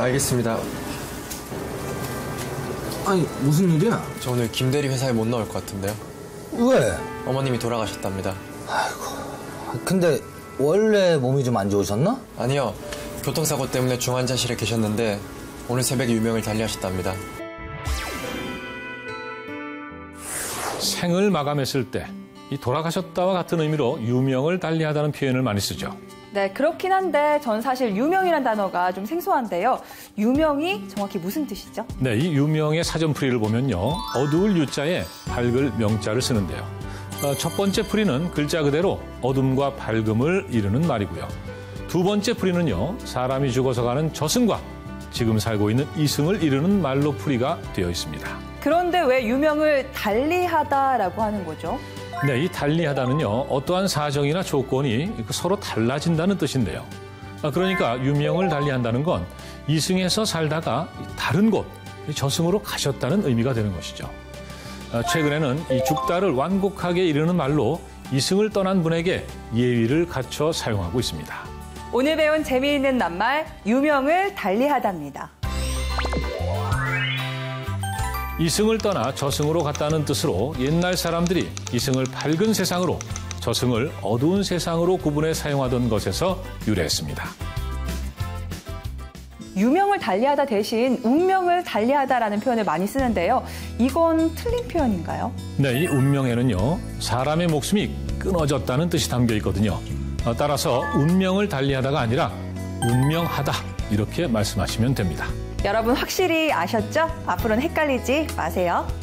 알겠습니다. 아니, 무슨 일이야? 저 오늘 김대리 회사에 못 나올 것 같은데요. 왜? 어머님이 돌아가셨답니다. 아이고, 근데 원래 몸이 좀 안 좋으셨나? 아니요, 교통사고 때문에 중환자실에 계셨는데 오늘 새벽에 유명을 달리하셨답니다. 생을 마감했을 때 이 돌아가셨다와 같은 의미로 유명을 달리하다는 표현을 많이 쓰죠. 네, 그렇긴 한데 전 사실 유명이란 단어가 좀 생소한데요. 유명이 정확히 무슨 뜻이죠? 네, 이 유명의 사전풀이를 보면요. 어두울 유자에 밝을 명자를 쓰는데요. 첫 번째 풀이는 글자 그대로 어둠과 밝음을 이루는 말이고요. 두 번째 풀이는요. 사람이 죽어서 가는 저승과 지금 살고 있는 이승을 이루는 말로 풀이가 되어 있습니다. 그런데 왜 유명을 달리하다라고 하는 거죠? 네, 이 달리하다는요. 어떠한 사정이나 조건이 서로 달라진다는 뜻인데요. 그러니까 유명을 달리한다는 건 이승에서 살다가 다른 곳, 저승으로 가셨다는 의미가 되는 것이죠. 최근에는 이 죽다를 완곡하게 이르는 말로 이승을 떠난 분에게 예의를 갖춰 사용하고 있습니다. 오늘 배운 재미있는 낱말, 유명을 달리하다입니다. 이승을 떠나 저승으로 갔다는 뜻으로 옛날 사람들이 이승을 밝은 세상으로, 저승을 어두운 세상으로 구분해 사용하던 것에서 유래했습니다. 유명을 달리하다 대신 운명을 달리하다라는 표현을 많이 쓰는데요. 이건 틀린 표현인가요? 네, 이 운명에는요. 사람의 목숨이 끊어졌다는 뜻이 담겨 있거든요. 따라서 운명을 달리하다가 아니라 운명하다 이렇게 말씀하시면 됩니다. 여러분 확실히 아셨죠? 앞으로는 헷갈리지 마세요.